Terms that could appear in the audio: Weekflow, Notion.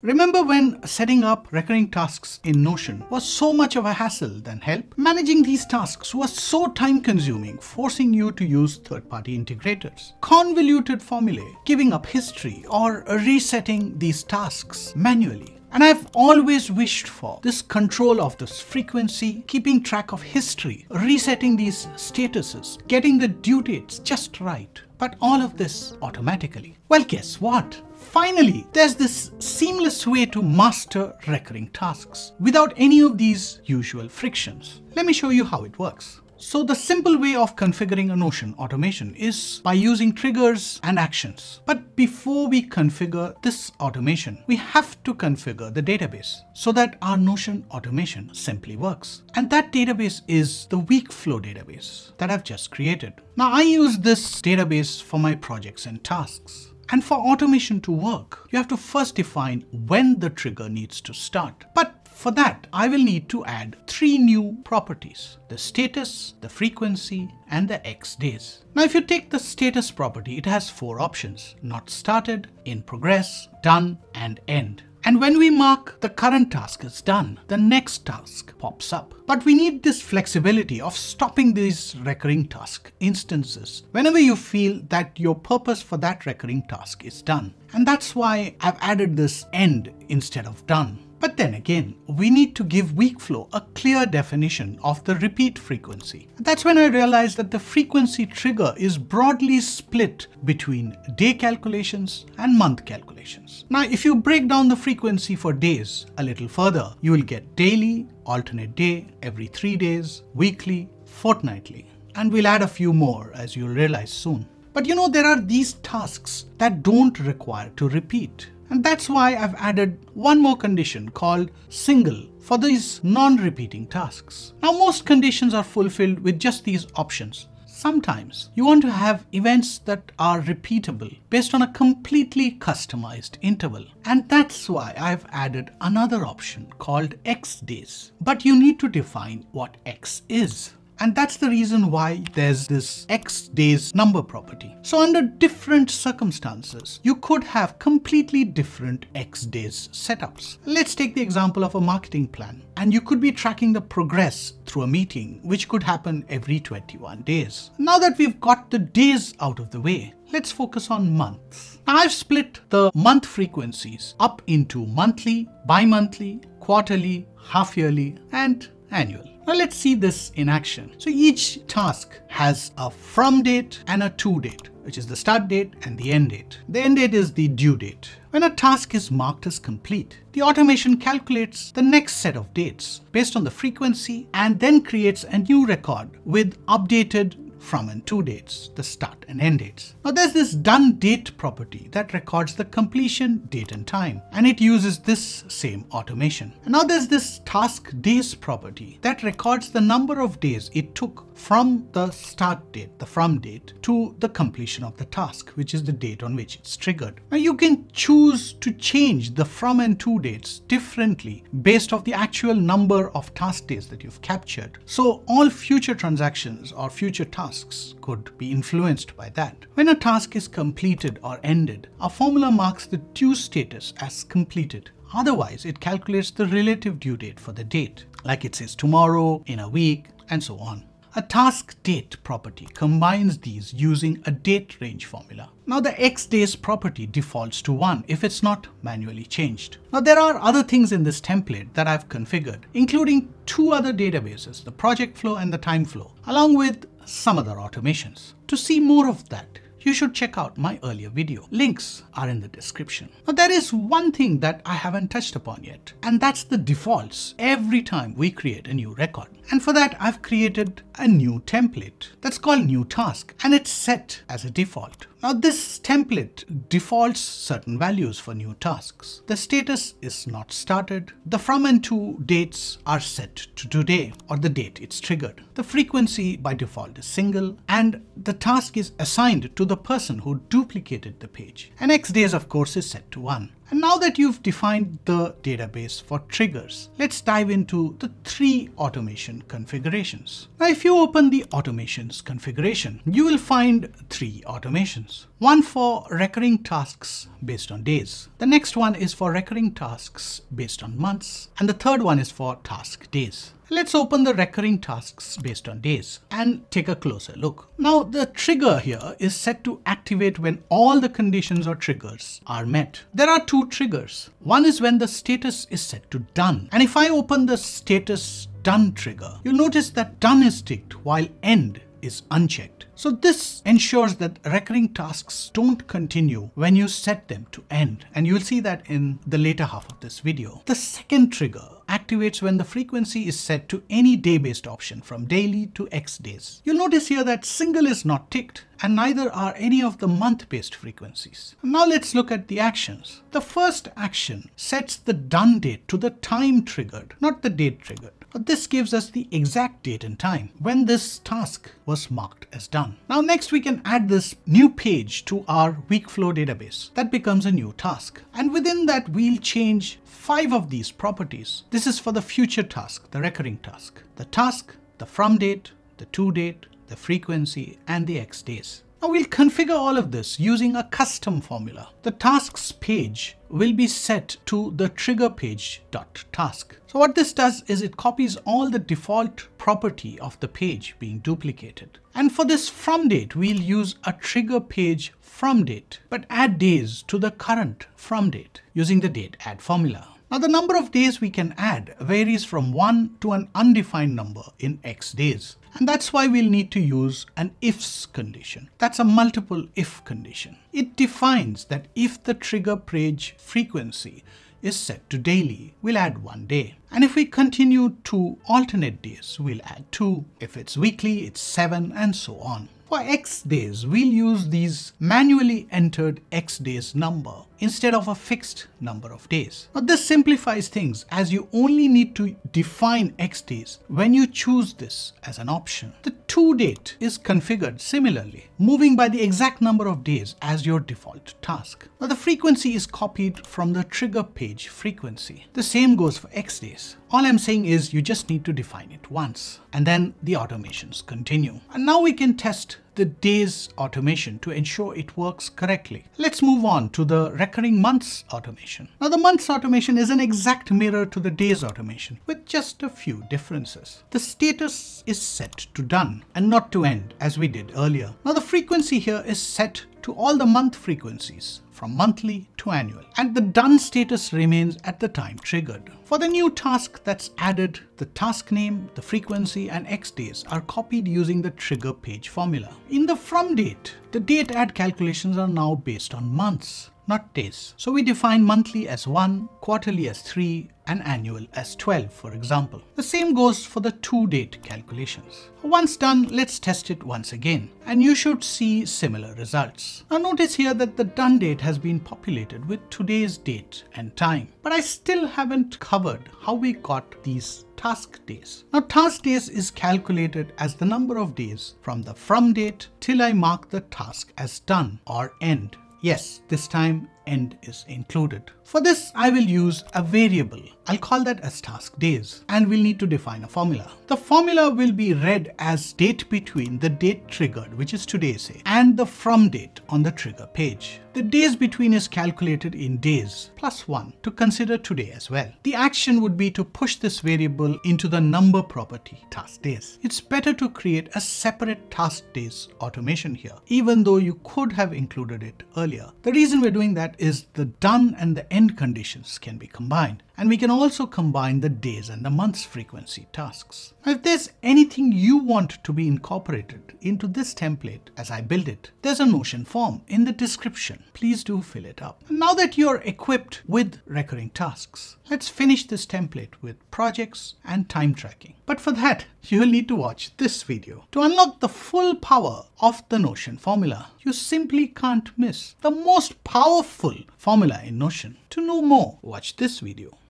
Remember when setting up recurring tasks in Notion was so much of a hassle than help? Managing these tasks was so time-consuming, forcing you to use third-party integrators, convoluted formulae, giving up history, or resetting these tasks manually. And I've always wished for this control of this frequency, keeping track of history, resetting these statuses, getting the due dates just right. But all of this automatically. Well, guess what? Finally, there's this seamless way to master recurring tasks without any of these usual frictions. Let me show you how it works. So the simple way of configuring a Notion automation is by using triggers and actions. But before we configure this automation, we have to configure the database so that our Notion automation simply works. And that database is the Weekflow database that I've just created. Now, I use this database for my projects and tasks. And for automation to work, you have to first define when the trigger needs to start. But for that, I will need to add three new properties: the status, the frequency, and the X days. Now, if you take the status property, it has four options: not started, in progress, done, and end. And when we mark the current task as done, the next task pops up. But we need this flexibility of stopping these recurring task instances whenever you feel that your purpose for that recurring task is done. And that's why I've added this end instead of done. But then again, we need to give Weekflow a clear definition of the repeat frequency. That's when I realized that the frequency trigger is broadly split between day calculations and month calculations. Now, if you break down the frequency for days a little further, you will get daily, alternate day, every 3 days, weekly, fortnightly. And we'll add a few more, as you'll realize soon. But you know, there are these tasks that don't require to repeat. And that's why I've added one more condition called single for these non-repeating tasks. Now, most conditions are fulfilled with just these options. Sometimes you want to have events that are repeatable based on a completely customized interval. And that's why I've added another option called X days. But you need to define what X is. And that's the reason why there's this X days number property. So under different circumstances, you could have completely different X days setups. Let's take the example of a marketing plan. And you could be tracking the progress through a meeting, which could happen every 21 days. Now that we've got the days out of the way, let's focus on months. Now, I've split the month frequencies up into monthly, bi-monthly, quarterly, half-yearly, and annual. Now let's see this in action. So each task has a from date and a to date, which is the start date and the end date. The end date is the due date. When a task is marked as complete, the automation calculates the next set of dates based on the frequency and then creates a new record with updated from and to dates, the start and end dates. Now there's this done date property that records the completion, date and time, and it uses this same automation. And now there's this task days property that records the number of days it took from the start date, the from date, to the completion of the task, which is the date on which it's triggered. Now you can choose to change the from and to dates differently based off the actual number of task days that you've captured. So all future transactions or future tasks could be influenced by that. When a task is completed or ended, a formula marks the due status as completed. Otherwise, it calculates the relative due date for the date, like it says tomorrow, in a week, and so on. A task date property combines these using a date range formula. Now the X days property defaults to 1 if it's not manually changed. Now there are other things in this template that I've configured, including two other databases, the project flow and the time flow, along with some other automations. To see more of that, you should check out my earlier video. Links are in the description. Now there is one thing that I haven't touched upon yet, and that's the defaults every time we create a new record. And for that, I've created a new template that's called New Task, and it's set as a default. Now this template defaults certain values for new tasks. The status is not started. The from and to dates are set to today or the date it's triggered. The frequency by default is single, and the task is assigned to the person who duplicated the page. And X days, of course, is set to 1. And now that you've defined the database for triggers, let's dive into the three automation configurations. Now, if you open the automations configuration, you will find three automations. One for recurring tasks based on days. The next one is for recurring tasks based on months. And the third one is for task days. Let's open the recurring tasks based on days and take a closer look. Now, the trigger here is set to activate when all the conditions or triggers are met. There are two triggers. One is when the status is set to done. And if I open the status done trigger, you'll notice that done is ticked while end is unchecked. So this ensures that recurring tasks don't continue when you set them to end. And you'll see that in the later half of this video. The second trigger activates when the frequency is set to any day-based option from daily to X days. You'll notice here that single is not ticked and neither are any of the month-based frequencies. Now let's look at the actions. The first action sets the done date to the time triggered, not the date triggered. But this gives us the exact date and time when this task was marked as done. Now next we can add this new page to our Weekflow database. That becomes a new task. And within that we'll change 5 of these properties. This is for the future task, the recurring task, the from date, the to date, the frequency, and the X days. Now we'll configure all of this using a custom formula. The tasks page will be set to the trigger page.task. So what this does is it copies all the default property of the page being duplicated. And for this from date, we'll use a trigger page from date, but add days to the current from date using the date add formula. Now, the number of days we can add varies from 1 to an undefined number in X days. And that's why we'll need to use an ifs condition. That's a multiple if condition. It defines that if the trigger page frequency is set to daily, we'll add 1 day. And if we continue to alternate days, we'll add 2. If it's weekly, it's 7 and so on. For X days, we'll use these manually entered X days number instead of a fixed number of days. Now this simplifies things as you only need to define X days when you choose this as an option. The to date is configured similarly, moving by the exact number of days as your default task. Now the frequency is copied from the trigger page frequency. The same goes for X days. All I'm saying is you just need to define it once, and then the automations continue. And now we can test the days automation to ensure it works correctly. Let's move on to the recurring months automation. Now the months automation is an exact mirror to the days automation with just a few differences. The status is set to done and not to end as we did earlier. Now the frequency here is set to all the month frequencies from monthly to annual, and the done status remains at the time triggered. For the new task that's added, the task name, the frequency, and X days are copied using the trigger page formula. In the from date, the date add calculations are now based on months, not days. So we define monthly as 1, quarterly as 3, and annual as 12, for example. The same goes for the to date calculations. Once done, let's test it once again, and you should see similar results. Now notice here that the done date has been populated with today's date and time, but I still haven't covered how we got these task days. Now task days is calculated as the number of days from the from date till I mark the task as done or end. Yes, this time end is included. For this, I will use a variable. I'll call that as task days, and we'll need to define a formula. The formula will be read as date between the date triggered, which is today, say, and the from date on the trigger page. The days between is calculated in days plus 1 to consider today as well. The action would be to push this variable into the number property task days. It's better to create a separate task days automation here, even though you could have included it earlier. The reason we're doing that is the done and the end conditions can be combined. And we can also combine the days and the months frequency tasks. Now, if there's anything you want to be incorporated into this template as I build it, there's a Notion form in the description. Please do fill it up. Now that you're equipped with recurring tasks, let's finish this template with projects and time tracking. But for that, you'll need to watch this video. To unlock the full power of the Notion formula, you simply can't miss the most powerful formula in Notion. To know more, watch this video.